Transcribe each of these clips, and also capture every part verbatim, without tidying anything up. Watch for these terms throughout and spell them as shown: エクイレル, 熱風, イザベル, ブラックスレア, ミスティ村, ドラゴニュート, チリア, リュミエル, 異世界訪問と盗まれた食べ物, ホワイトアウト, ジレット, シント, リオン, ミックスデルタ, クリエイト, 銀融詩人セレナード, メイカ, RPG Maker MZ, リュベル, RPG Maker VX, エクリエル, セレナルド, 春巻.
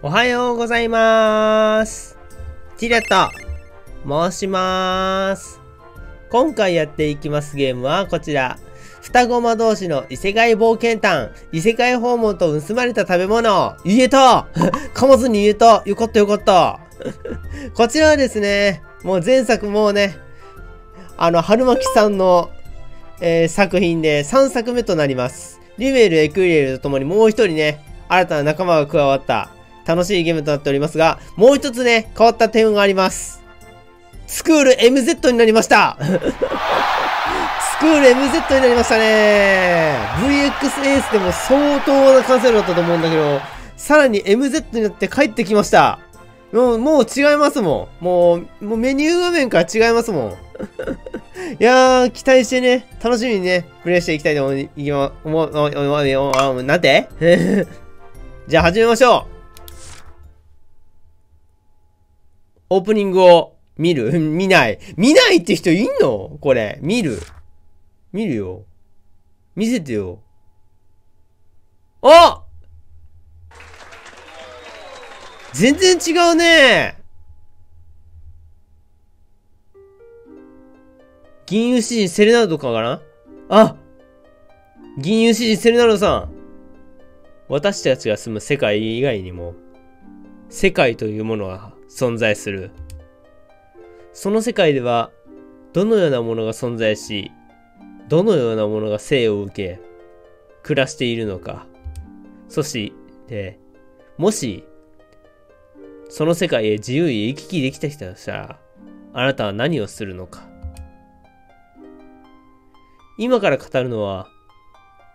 おはようございます。ジレット申します。今回やっていきますゲームはこちら、双子魔同士の異世界冒険譚、異世界訪問と盗まれた食べ物。言えた噛まずに言えた。よかったよかったこちらはですね、もう前作もうね、あの春巻さんの、えー、作品でさんさくめとなります。リュベル、エクイレルとともにもう一人ね、新たな仲間が加わった楽しいゲームとなっておりますが、もう一つね、変わった点があります。スクール エムゼット になりましたスクール エムゼット になりましたね。 ブイエックス エースでも相当な完成度だったと思うんだけど、さらに エムゼット になって帰ってきました。もう、もう違いますもん。もう、もうメニュー画面から違いますもん。いやー、期待してね、楽しみにね、プレイしていきたいと思います。思う、思う、なんてじゃあ始めましょう。オープニングを見る見ない見ないって人いんの？これ。見る見るよ。見せてよ。あ！全然違うね。銀融詩人セレナードかな？あ！銀融詩人セレナードさん。私たちが住む世界以外にも、世界というものは、存在する。その世界ではどのようなものが存在し、どのようなものが生を受け暮らしているのか。そしてもしその世界へ自由に行き来できた人としたら、あなたは何をするのか。今から語るのは、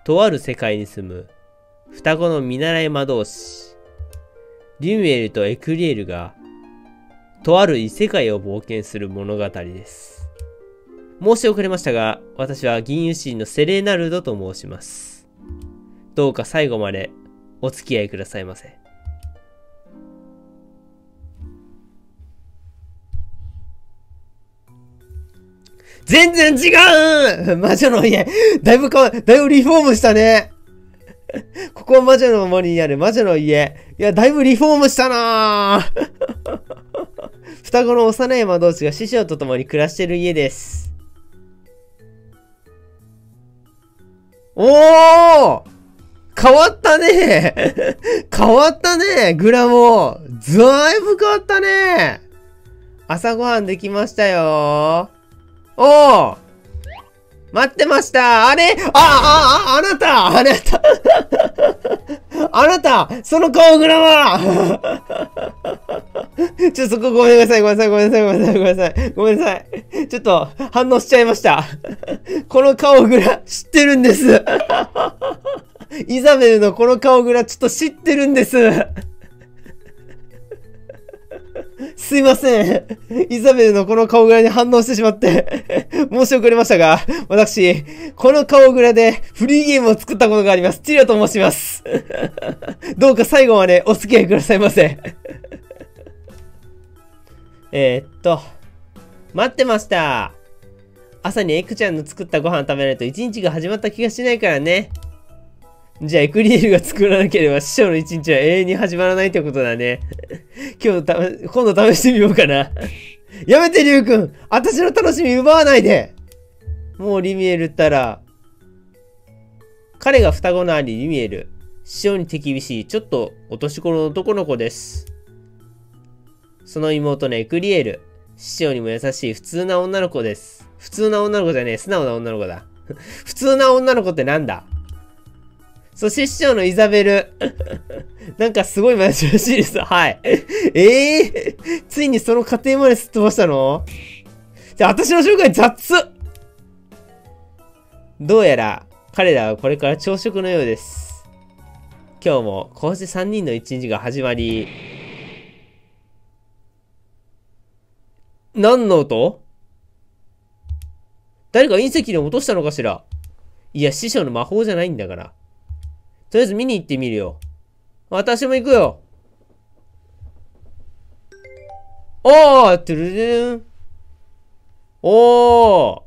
とある世界に住む双子の見習い魔導士リュミエルとエクリエルが、とある異世界を冒険する物語です。申し遅れましたが、私は銀融詩人のセレナルドと申します。どうか最後までお付き合いくださいませ。全然違う！魔女の家！だいぶか、だいぶリフォームしたね。ここは魔女の森にある魔女の家。いや、だいぶリフォームしたなぁ双子の幼い魔導士が師匠と共に暮らしている家です。おー！変わったね変わったねグラボー。だいぶ変わったね。朝ごはんできましたよ。おー！待ってましたあれああああなたあなたあなたその顔グラマーちょっとそこごめんなさいごめんなさいごめんなさいごめんなさいごめんなさいごめんなさいちょっと反応しちゃいましたこの顔グラ知ってるんですイザベルのこの顔グラちょっと知ってるんですすいません。イザベルのこの顔ぐらに反応してしまって、申し遅れましたが、私、この顔ぐらでフリーゲームを作ったことがあります。チリアと申します。どうか最後までお付き合いくださいませ。えっと、待ってました。朝にエクちゃんの作ったご飯を食べないと一日が始まった気がしないからね。じゃあエクリエルが作らなければ師匠の一日は永遠に始まらないってことだね。今日た、今度試してみようかな。やめて、リュウ君！私の楽しみ奪わないで！もうリミエルったら、彼が双子の兄、リミエル。師匠に手厳しい、ちょっとお年頃の男の子です。その妹のエクリエル。師匠にも優しい普通な女の子です。普通な女の子じゃねえ、素直な女の子だ。普通な女の子ってなんだ？そして師匠のイザベル。なんかすごい真面目らしいです。はい。ええー、ついにその過程まですっ飛ばしたの？じゃあ私の紹介雑！どうやら彼らはこれから朝食のようです。今日もこうしてさんにんの一日が始まり。何の音？誰か隕石で落としたのかしら？いや、師匠の魔法じゃないんだから。とりあえず見に行ってみるよ。私も行くよ。おー！トゥルルン。おー！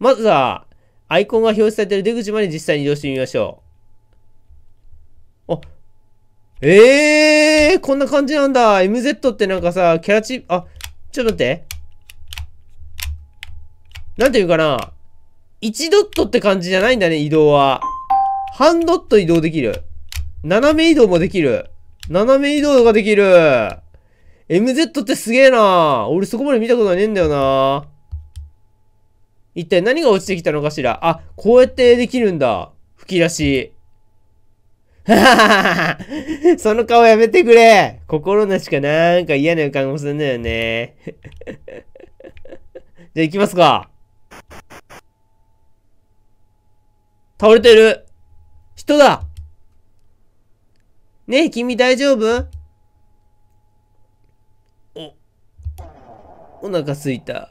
まずは、アイコンが表示されている出口まで実際に移動してみましょう。あ、えー、こんな感じなんだ。エムゼット ってなんかさ、キャラチー、あ、ちょっと待って。なんていうかな。いちドットって感じじゃないんだね、移動は。半ドット移動できる。斜め移動もできる。斜め移動ができる。エムゼット ってすげえな。俺そこまで見たことねえんだよな。一体何が落ちてきたのかしら。あ、こうやってできるんだ。吹き出し。ははははその顔やめてくれ。心なしかなんか嫌な予感もするんだよね。じゃあ行きますか。倒れてる。人だ。ねえ、君大丈夫？お、お腹すいた。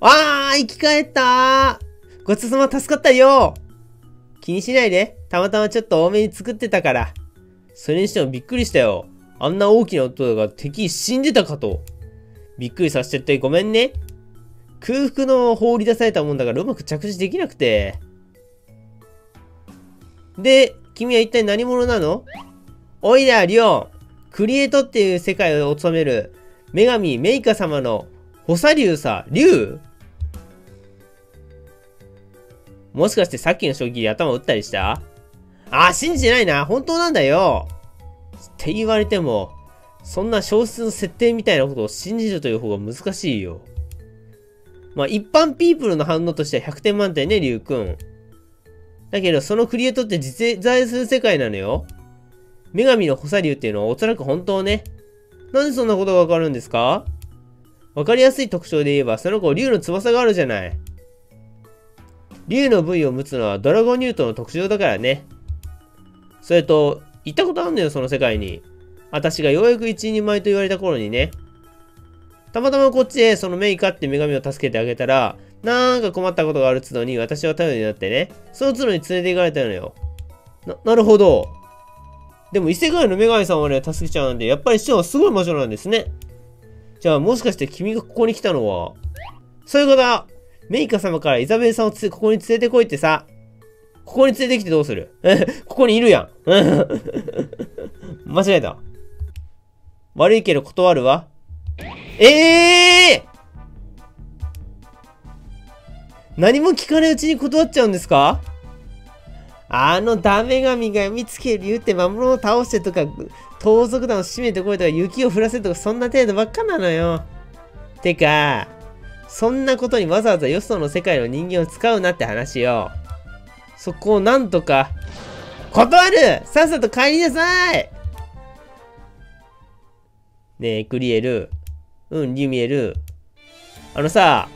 あー、生き返ったー。ごちそうさま、助かったよ。気にしないで。たまたまちょっと多めに作ってたから。それにしてもびっくりしたよ。あんな大きな音が敵死んでたかと。びっくりさせちゃってごめんね。空腹の放り出されたもんだからうまく着地できなくて。で、君は一体何者なの？おいら、リオン。クリエイトっていう世界を治める女神メイカ様の補佐竜さ、竜？もしかしてさっきの将棋で頭打ったりした？あ、信じてないな。本当なんだよ。って言われても、そんな小説の設定みたいなことを信じるという方が難しいよ。まあ一般ピープルの反応としてはひゃくてん満点ね、リュウくん。だけどそのクリエイトって実在する世界なのよ。女神の補佐竜っていうのはおそらく本当ね。なんでそんなことがわかるんですか？わかりやすい特徴で言えば、その子、竜の翼があるじゃない。竜の部位を持つのはドラゴンニュートの特徴だからね。それと、行ったことあんのよ、その世界に。私がようやく一人前と言われた頃にね。たまたまこっちへそのメイカって女神を助けてあげたら、なんか困ったことがあるつどに私は頼りになってね、そのつどに連れて行かれたのよ。な、なるほど。でも異世界の女神さんをね、助けちゃうんで、やっぱり師匠はすごい魔女なんですね。じゃあもしかして君がここに来たのは、そういうことだ。メイカ様からイザベルさんをつここに連れてこいってさ。ここに連れてきてどうする？ここにいるやん。間違えた。悪いけど断るわ。ええー、何も聞かないうちに断っちゃうんですか？あのダメ神が見つける理由って魔物を倒してとか、盗賊団を締めてこいとか、雪を降らせるとか、そんな程度ばっかなのよ。てか、そんなことにわざわざよその世界の人間を使うなって話よ。そこをなんとか、断る！さっさと帰りなさい！ねえ、クリエル。うん、リュミエル。あのさ、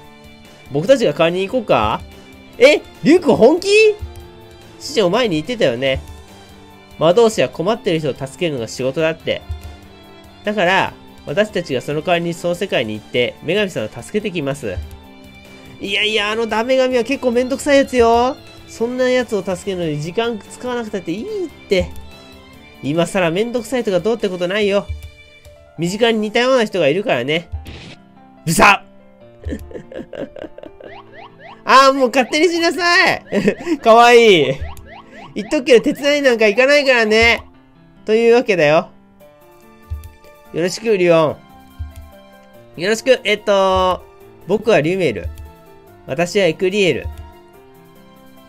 僕たちが代わりに行こうか？え、リュウ君本気？師匠前に言ってたよね。魔導士は困ってる人を助けるのが仕事だって。だから、私たちがその代わりにその世界に行って、女神さんを助けてきます。いやいや、あのダメ神は結構めんどくさいやつよ。そんなやつを助けるのに時間使わなくたっていいって。今更めんどくさいとかどうってことないよ。身近に似たような人がいるからね。うさああ、もう勝手にしなさい。かわいい。言っとくけど手伝いなんか行かないからね。というわけだよ。よろしく、リオン。よろしく、えっと、僕はリュメール。私はエクリエル。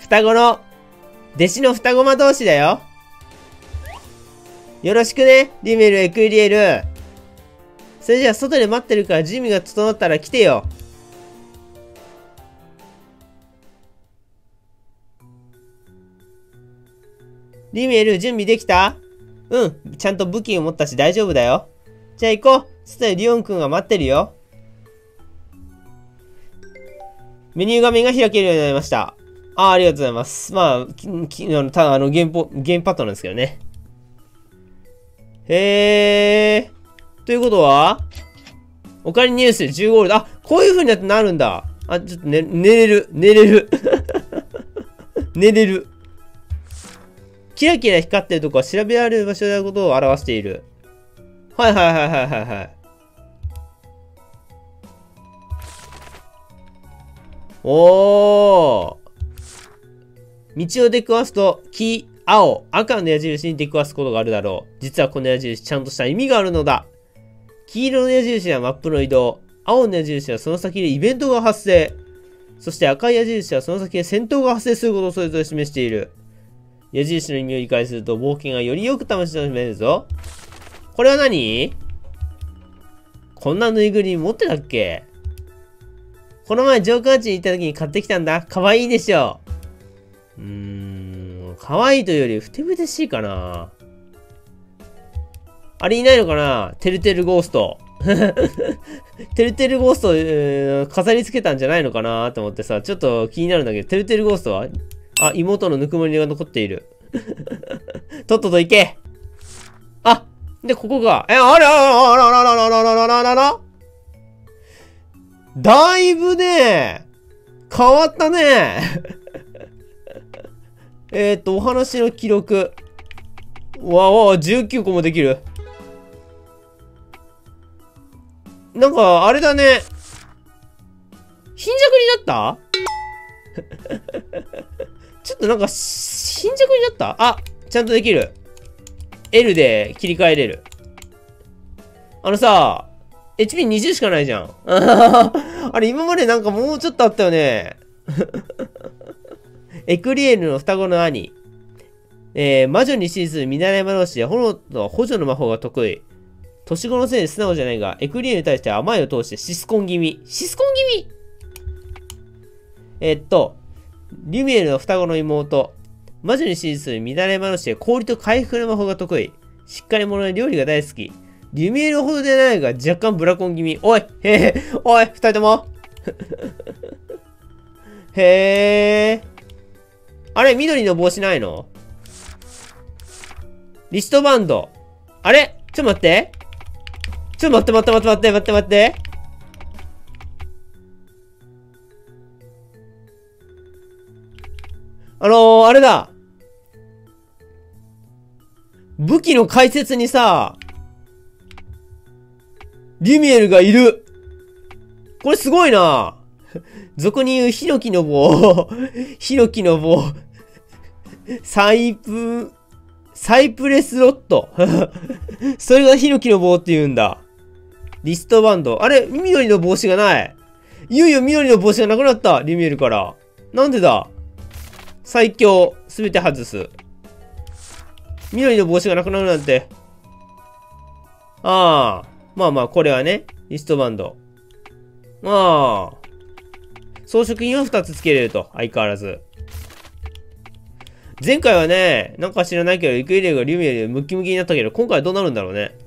双子の、弟子の双子魔同士だよ。よろしくね、リュメール、エクリエル。それじゃあ、外で待ってるから準備が整ったら来てよ。リメル、準備できた？うん。ちゃんと武器を持ったし大丈夫だよ。じゃあ行こう。そしたらリオンくんが待ってるよ。メニュー画面が開けるようになりました。ああ、ありがとうございます。まあ、ききあの、ただあの、ゲームポ、ゲームパッドなんですけどね。へえ。ということは、オカリニュースじゅうゴールド。あ、こういう風になってなるんだ。あ、ちょっと寝、寝れる。寝れる。寝れる。キラキラ光ってるとこは調べられる場所であることを表している。はいはいはいはいはいはい。おー、道を出くわすと黄、青、赤の矢印に出くわすことがあるだろう。実はこの矢印、ちゃんとした意味があるのだ。黄色の矢印はマップの移動、青の矢印はその先でイベントが発生、そして赤い矢印はその先で戦闘が発生することをそれぞれ示している。矢印の意味を理解すると冒険がよりよく楽しめるぞ。これは何？こんなぬいぐるみ持ってたっけ？この前ジョーカーチに行った時に買ってきたんだ。かわいいでしょ。うーん、かわいいというよりふてぶてしいかな。あれいないのかな、てるてるゴースト。てるてるゴースト、えー、飾り付けたんじゃないのかなと思ってさ、ちょっと気になるんだけど、てるてるゴーストはあ、妹のぬくもりが残っている。とっとと行け。あ、で、ここが、え、あらあらあらあらあらあらあらあらあら、だいぶね、変わったね。えっと、お話の記録。わお、じゅうきゅうこもできる。なんか、あれだね。貧弱になった？ちょっとなんか、貧弱になった？あ、ちゃんとできる。L で切り替えれる。あのさ、エイチピーにじゅう しかないじゃん。あれ、今までなんかもうちょっとあったよね。エクリエルの双子の兄。えー、魔女に指示する見習い魔同士で、炎と補助の魔法が得意。年子のせいで素直じゃないが、エクリエルに対して甘いを通してシスコン気味。シスコン気味えー、っと、リュミエルの双子の妹。魔女に指示する乱れ魔の師で氷と回復の魔法が得意。しっかり者の料理が大好き。リュミエルほどでないが若干ブラコン気味。おいへへおい二人ともへえ。あれ緑の帽子ないの？リストバンド。あれちょっと待って。ちょっと待って待って待って待って待って待って。あのー、あれだ。武器の解説にさ、リュミエルがいる。これすごいな。俗に言うヒノキの棒。ヒノキの棒。サイプ、サイプレスロット。それがヒノキの棒って言うんだ。リストバンド。あれ緑の帽子がない。いよいよ緑の帽子がなくなった。リュミエルから。なんでだ。最強。すべて外す。緑の帽子がなくなるなんて。ああ。まあまあ、これはね。リストバンド。ああ。装飾品をふたつ付けれると。相変わらず。前回はね、なんか知らないけど、エクイレがリュミエルでムキムキになったけど、今回はどうなるんだろうね。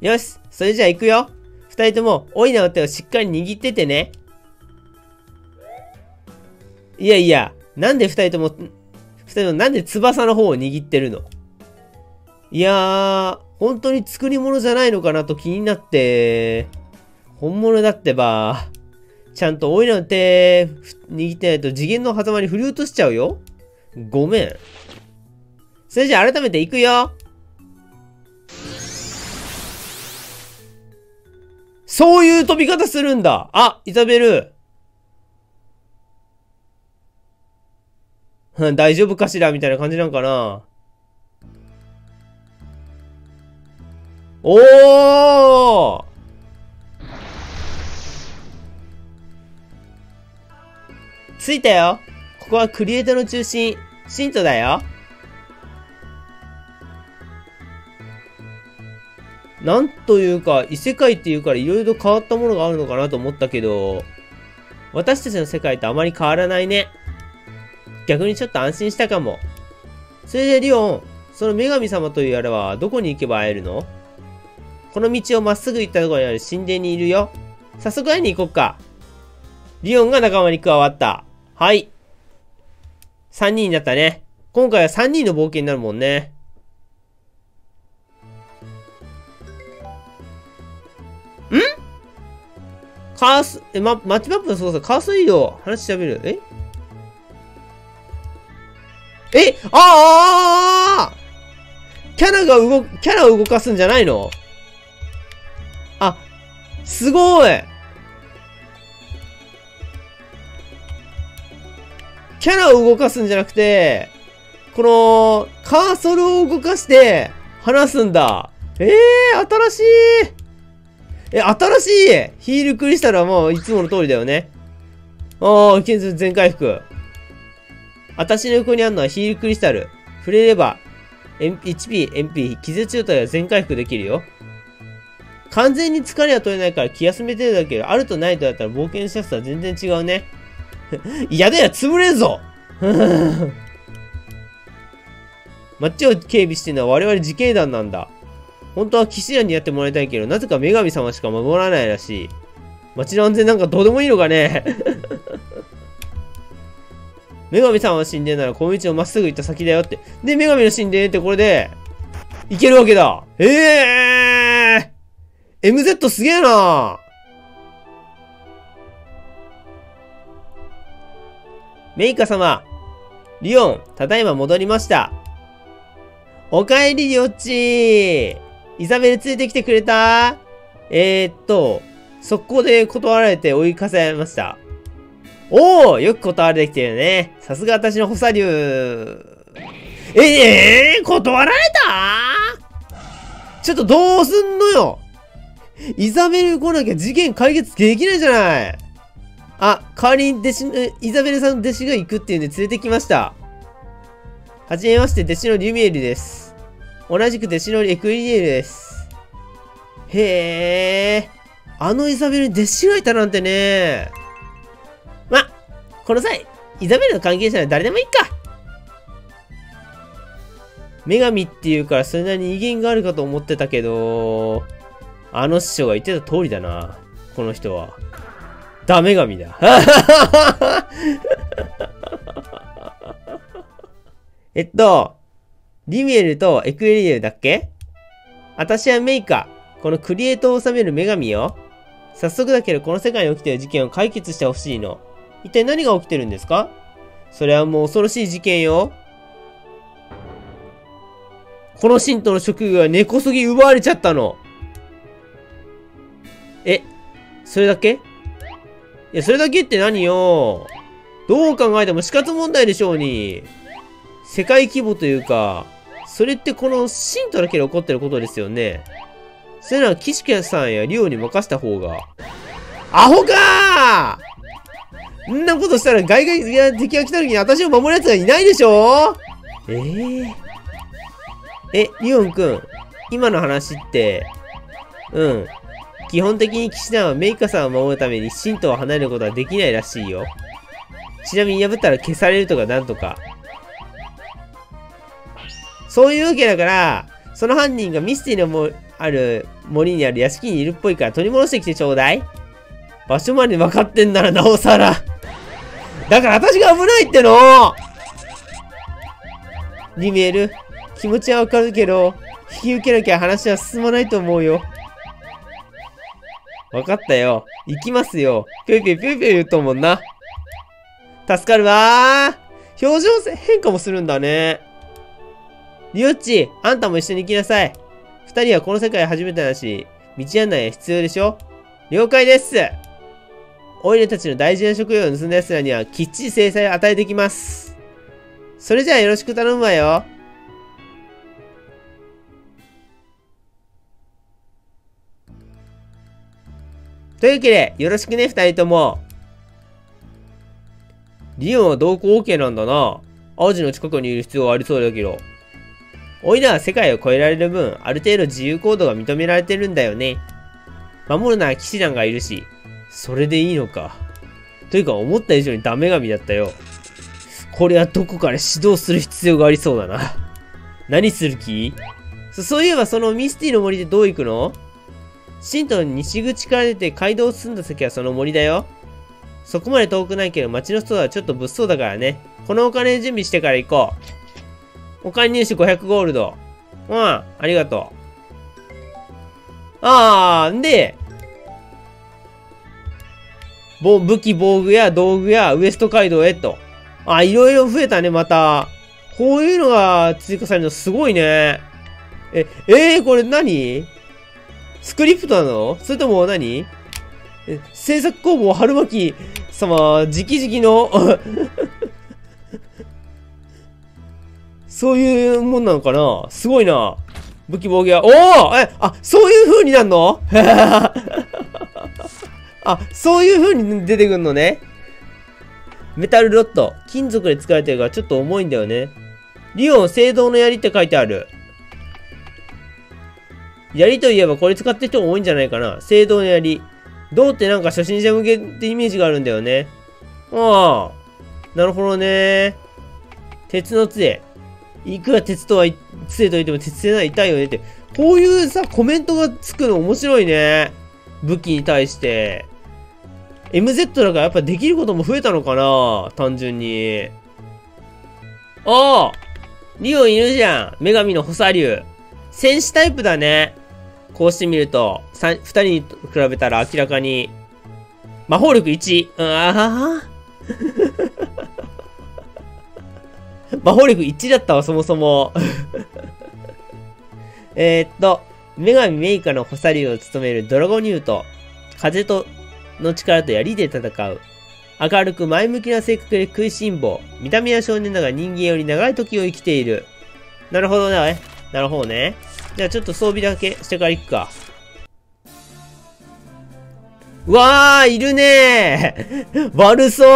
よし。それじゃあ行くよ。二人とも、オイナの手をしっかり握っててね。いやいや、なんで二人とも、二人ともなんで翼の方を握ってるの？いやー、本当に作り物じゃないのかなと気になって、本物だってば、ちゃんとオイラの手、握ってないと次元の狭間に振り落としちゃうよ。ごめん。それじゃあ改めて行くよ。そういう飛び方するんだ。あ、イザベル。大丈夫かしらみたいな感じなんかな。おー！着いたよ。ここはクリエイターの中心、シントだよ。なんというか、異世界っていうからいろいろ変わったものがあるのかなと思ったけど、私たちの世界とあまり変わらないね。逆にちょっと安心したかも。それでリオン、その女神様というあれはどこに行けば会えるの？この道をまっすぐ行ったところにある神殿にいるよ。早速会いに行こっか。リオンが仲間に加わった。はい。さんにんになったね。今回はさんにんの冒険になるもんね。ん？カース、え、ま、マッチマップの操作、カース移動、話しゃべる。え？え、ああキャラが動、キャラを動かすんじゃないの？あ、すごいキャラを動かすんじゃなくて、この、カーソルを動かして、話すんだ。えー、新しい。え、新しいヒールクリスタルはもういつもの通りだよね。おー、剣術全回復。私の横にあるのはヒールクリスタル。触れれば、エイチピー、エムピー、気絶状態は全回復できるよ。完全に疲れは取れないから気休めてるだけど、あるとないとだったら冒険したやつとは全然違うね。いやだや、潰れんぞ街を警備してるのは我々自警団なんだ。本当は騎士団にやってもらいたいけど、なぜか女神様しか守らないらしい。街の安全なんかどうでもいいのかね女神様の神殿ならこの道をまっすぐ行った先だよって。で、女神の神殿ってこれで、行けるわけだ。えぇー !エムゼット すげえなー。メイカ様、リオン、ただいま戻りました。おかえり、リオッチー。イザベル連れてきてくれた？えー、っと、速攻で断られて追いかせました。おお、よく断られてきてるね。さすが私の補佐竜。ええー、断られた？ちょっとどうすんのよ。イザベル来なきゃ事件解決できないじゃない。あ、代わりに弟子の、イザベルさんの弟子が行くっていうんで連れてきました。はじめまして、弟子のリュミエルです。同じく弟子のエクリエルです。へえ、あのイザベルに弟子がいたなんてね。この際、イザベルの関係者なら誰でもいいか。女神っていうからそれなりに威厳があるかと思ってたけど、あの師匠が言ってた通りだな。この人は。ダメ神だ。えっと、リミエルとエクエリエルだっけ？私はメイカ、このクリエイトを治める女神よ。早速だけどこの世界に起きている事件を解決してほしいの。一体何が起きてるんですか？それはもう恐ろしい事件よ。この信徒の職業は根こそぎ奪われちゃったの。え、それだけ？いや、それだけって何よ。どう考えても死活問題でしょうに。世界規模というか、それってこの信徒だけで起こってることですよね。それならキシケさんやリオに任せた方が。アホかー！そんなことしたら外界や敵が来た時に私を守る奴がいないでしょ？えー、え、リオンくん、今の話って、うん。基本的に騎士団はメイカさんを守るために神道を離れることはできないらしいよ。ちなみに破ったら消されるとかなんとか。そういうわけだから、その犯人がミスティのもある森にある屋敷にいるっぽいから取り戻してきてちょうだい。場所まで分かってんならなおさら。だから私が危ないっての！リミエル、気持ちはわかるけど、引き受けなきゃ話は進まないと思うよ。わかったよ。行きますよ。ぴょぴょぴょぴょ言うと思うな。助かるわー。表情変化もするんだね。リオッチ、あんたも一緒に行きなさい。二人はこの世界初めてだし、道案内は必要でしょ？了解です。オイルたちの大事な職業を盗んだ奴らにはきっちり制裁を与えてきます。それじゃあよろしく頼むわよ。というわけで、よろしくね、二人とも。リオンは同行 オーケー なんだな。アジの近くにいる必要はありそうだけど。オイラは世界を超えられる分、ある程度自由行動が認められてるんだよね。守るなら騎士団がいるし。それでいいのか。というか、思った以上にダメ神だったよ。これはどこかで指導する必要がありそうだな。何する気？そ、そういえばそのミスティの森でどう行くの？シントの西口から出て街道を進んだ先はその森だよ。そこまで遠くないけど街の人はちょっと物騒だからね。このお金準備してから行こう。お金入手ごひゃくゴールド。うん、ありがとう。あー、んで、武器、防具や道具やウエスト街道へと。あ、いろいろ増えたね、また。こういうのが追加されるのすごいね。え、えー、これ何？スクリプトなの？それとも何？え、制作工房春巻様、直々のそういうもんなのかな。すごいな。武器防御は、おーえ、あ、そういう風になんのあ、そういう風に出てくんのね。メタルロッド。金属で作られてるからちょっと重いんだよね。リオン青銅の槍って書いてある。槍といえばこれ使ってる人も多いんじゃないかな。青銅の槍。銅ってなんか初心者向けってイメージがあるんだよね。ああ。なるほどね。鉄の杖。いくら鉄とは、杖といっても鉄製なら痛いよねって。こういうさ、コメントがつくの面白いね。武器に対して。エムゼット だからやっぱできることも増えたのかな単純に。ああリオンいるじゃん。女神の補佐竜。戦士タイプだね。こうしてみると、ふたりに比べたら明らかに。魔法力いち。ああ魔法力いちだったわ、そもそも。えっと、女神メイカの補佐竜を務めるドラゴニュート。風と、の力と槍で戦う。明るく前向きな性格で食いしん坊。見た目は少年だが人間より長い時を生きている。なるほどね。なるほどね。じゃあちょっと装備だけしてから行くか。うわーいるねー悪そう。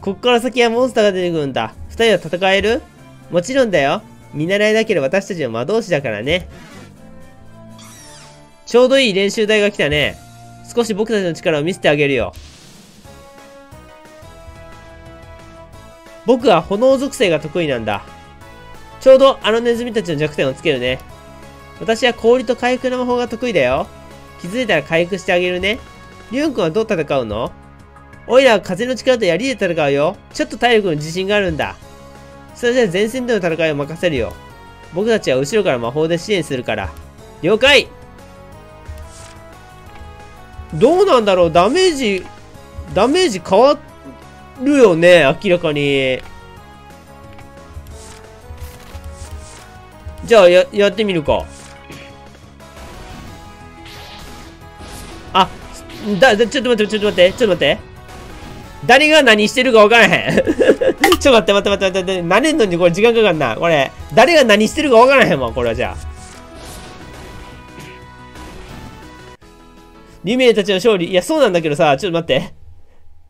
こっから先はモンスターが出てくるんだ。二人は戦える？もちろんだよ。見習いだければ私たちは魔導士だからね。ちょうどいい練習台が来たね。少し僕たちの力を見せてあげるよ。僕は炎属性が得意なんだ。ちょうどあのネズミたちの弱点をつけるね。私は氷と回復の魔法が得意だよ。気づいたら回復してあげるね。リュウン君はどう戦うの？オイラは風の力と槍で戦うよ。ちょっと体力の自信があるんだ。それじゃあ前線での戦いを任せるよ。僕たちは後ろから魔法で支援するから。了解！どうなんだろう？ダメージ、ダメージ変わるよね、明らかに。じゃあ、や、やってみるか。あ、だ、だ、ちょっと待って、ちょっと待って、ちょっと待って。誰が何してるか分からへん。ちょっと待って、待って、待って、待って、慣れんのにこれ時間かかんな。これ、誰が何してるか分からへんわ、これはじゃあ。に名たちの勝利。いや、そうなんだけどさ、ちょっと待って。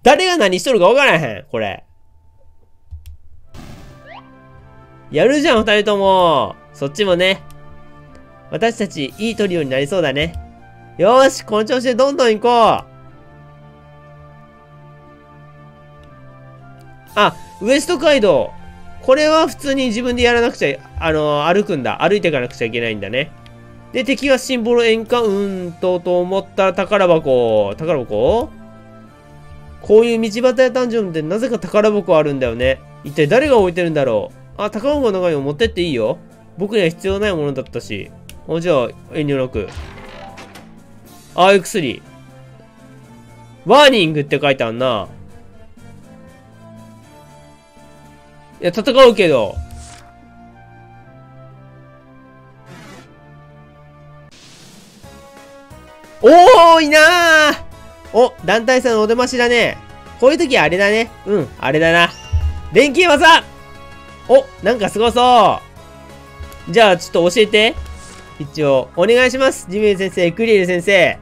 誰が何しとるか分からへん、これ。やるじゃん、二人とも。そっちもね。私たち、いいトリオになりそうだね。よーし、この調子でどんどん行こう。あ、ウエスト街道。これは普通に自分でやらなくちゃ、あのー、歩くんだ。歩いていかなくちゃいけないんだね。で、敵はシンボルエンカウントと思ったら宝箱。宝箱？こういう道端やダンジョンってなぜか宝箱あるんだよね。一体誰が置いてるんだろう。あ、宝箱の中にも持ってっていいよ。僕には必要ないものだったし。あ、じゃあ、遠慮なく。ああいう薬。ワーニングって書いてあんな。いや、戦うけど。おーいなーお、団体さんのお出ましだね。こういう時はあれだね。うん、あれだな。連携技！お、なんかすごそう。じゃあ、ちょっと教えて。一応、お願いします。ジミー先生、クリエル先生。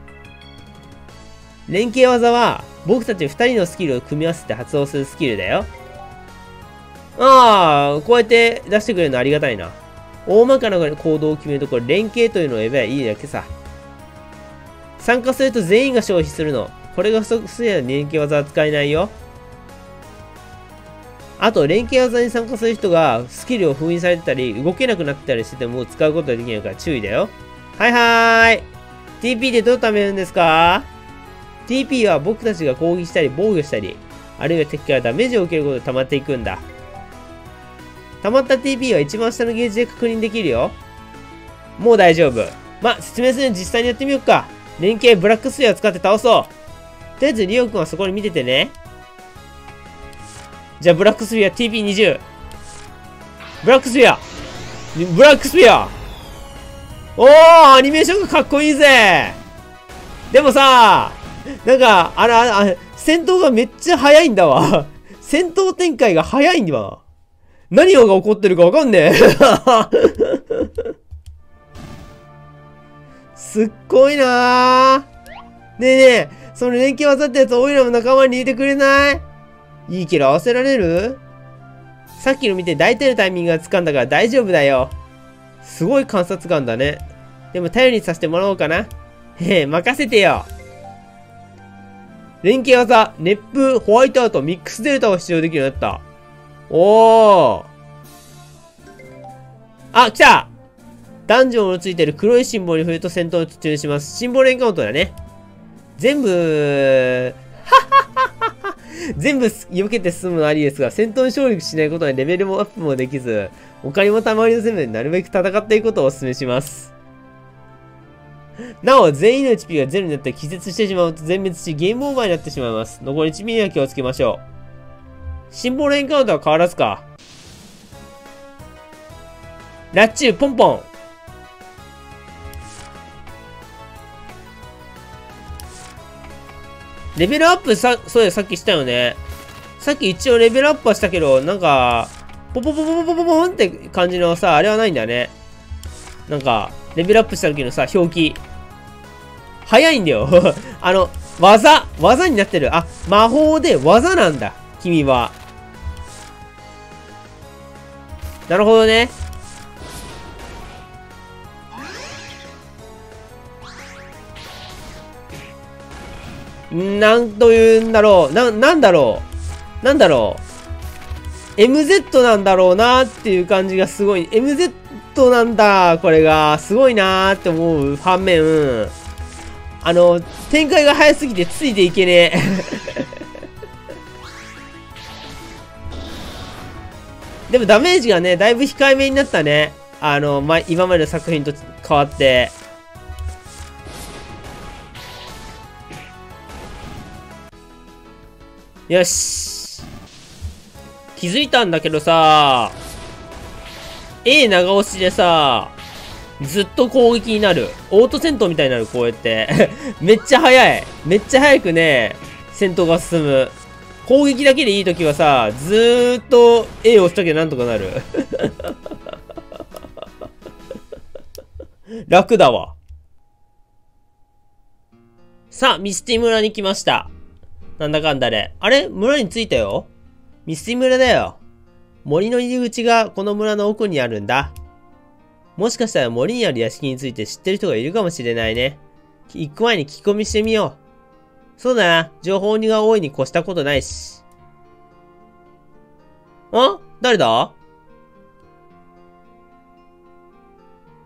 連携技は、僕たち二人のスキルを組み合わせて発動するスキルだよ。ああ、こうやって出してくれるのありがたいな。大まかな行動を決めるところ、連携というのを言えばいいだけさ。参加すると全員が消費するの。これが不足すれば連携技は使えないよ。あと、連携技に参加する人がスキルを封印されてたり、動けなくなってたりしてても使うことができないから注意だよ。はいはーい。ティーピー でどう貯めるんですか？ ティーピー は僕たちが攻撃したり防御したり、あるいは敵からダメージを受けることで溜まっていくんだ。溜まった ティーピー は一番下のゲージで確認できるよ。もう大丈夫。まあ、説明するのに実際にやってみようか。連携ブラックスレアを使って倒そう。とりあえず、リオ君はそこに見ててね。じゃあ、ブラックスレア ティーピーにじゅう。ブラックスレアブラックスレアおー、アニメーションがかっこいいぜ。でもさ、なんか、あら、あ、戦闘がめっちゃ早いんだわ。戦闘展開が早いんだわ。何が起こってるかわかんねえ。すっごいなー。ねえねえ、その連携技ってやつ、オイラも仲間に入れてくれない？いいキャラ合わせられる？さっきの見て大体のタイミングがつかんだから大丈夫だよ。すごい観察眼だね。でも頼りにさせてもらおうかな。へえ、任せてよ。連携技、熱風、ホワイトアウト、ミックスデルタを使用できるようになった。おー。あ、来た！ダンジョンのついてる黒いシンボルに触れると戦闘を中止します。シンボルエンカウントだね。全部、全部避けて進むのありですが、戦闘に勝利しないことはレベルもアップもできず、お金もたまりのせいでなるべく戦っていくことをお勧めします。なお、全員の エイチピー がゼロになって気絶してしまうと全滅し、ゲームオーバーになってしまいます。残り いちミリ は気をつけましょう。シンボルエンカウントは変わらずか。ラッチュー、ポンポン。レベルアップさ、そうや、さっきしたよね。さっき一応レベルアップはしたけど、なんか、ポポポポポポポポンって感じのさ、あれはないんだよね。なんか、レベルアップした時のさ、表記。早いんだよ。あの、技技になってる。あ、魔法で技なんだ。君は。なるほどね。なんというんだろう。な、なんだろう。なんだろう。エムゼット なんだろうなーっていう感じがすごい。エムゼット なんだ。これが、すごいなーって思う。反面、うん、あの、展開が早すぎてついていけねえ。でもダメージがね、だいぶ控えめになったね。あの、ま、今までの作品と変わって。よし。気づいたんだけどさ、A 長押しでさ、ずっと攻撃になる。オート戦闘みたいになる、こうやって。めっちゃ早い。めっちゃ早くね、戦闘が進む。攻撃だけでいいときはさ、ずーっと A を押しときゃなんとかなる。楽だわ。さあ、ミスティ村に来ました。なんだかんだで。あれ？村に着いたよ。ミスティ村だよ。森の入り口がこの村の奥にあるんだ。もしかしたら森にある屋敷について知ってる人がいるかもしれないね。行く前に聞き込みしてみよう。そうだな。情報が多いに越したことないし。あ？誰だ？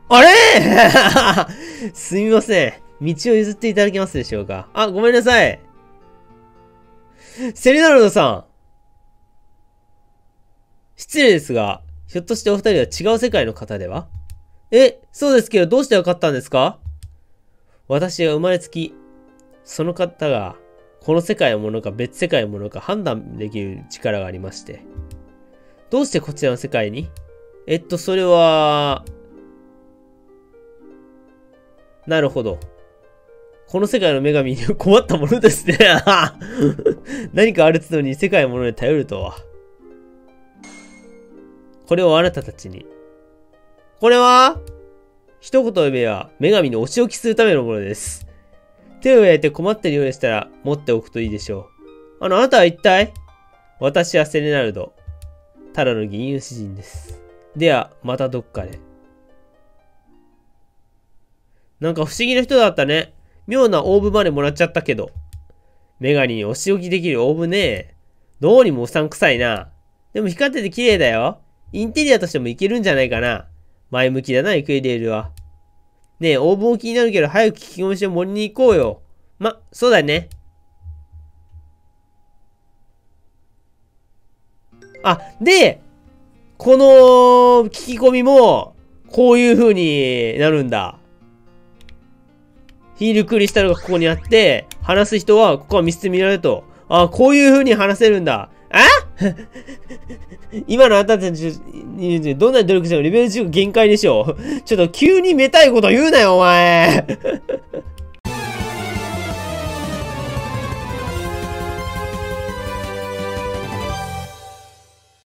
あれすみません。道を譲っていただけますでしょうか。あ、ごめんなさい。セリナルドさん。失礼ですが、ひょっとしてお二人は違う世界の方では？え、そうですけど、どうしてわかったんですか？私は生まれつき、その方が、この世界のものか別世界のものか判断できる力がありまして。どうしてこちらの世界に？えっと、それは、なるほど。この世界の女神に困ったものですね。何かあるつのに世界のものに頼るとは。これをあなたたちに。これは一言で言えば女神にお仕置きするためのものです。手を焼いて困っているようでしたら持っておくといいでしょう。あの、あなたは一体？私はセレナルド。ただの吟遊詩人です。では、またどっかで。なんか不思議な人だったね。妙なオーブまでもらっちゃったけど。女神にお仕置きできるオーブねえ。どうにもうさんくさいな。でも光ってて綺麗だよ。インテリアとしてもいけるんじゃないかな。前向きだな、エクエリエルは。ねえ、オーブも気になるけど、早く聞き込みして森に行こうよ。ま、そうだね。あ、で、この聞き込みも、こういう風になるんだ。ヒールクリスタルがここにあって、話す人はここは見捨てみられると。ああ、こういう風に話せるんだ。あ今のあなたたちにどんなに努力してもレベルじゅう限界でしょう。ちょっと急にめたいこと言うなよ、お前。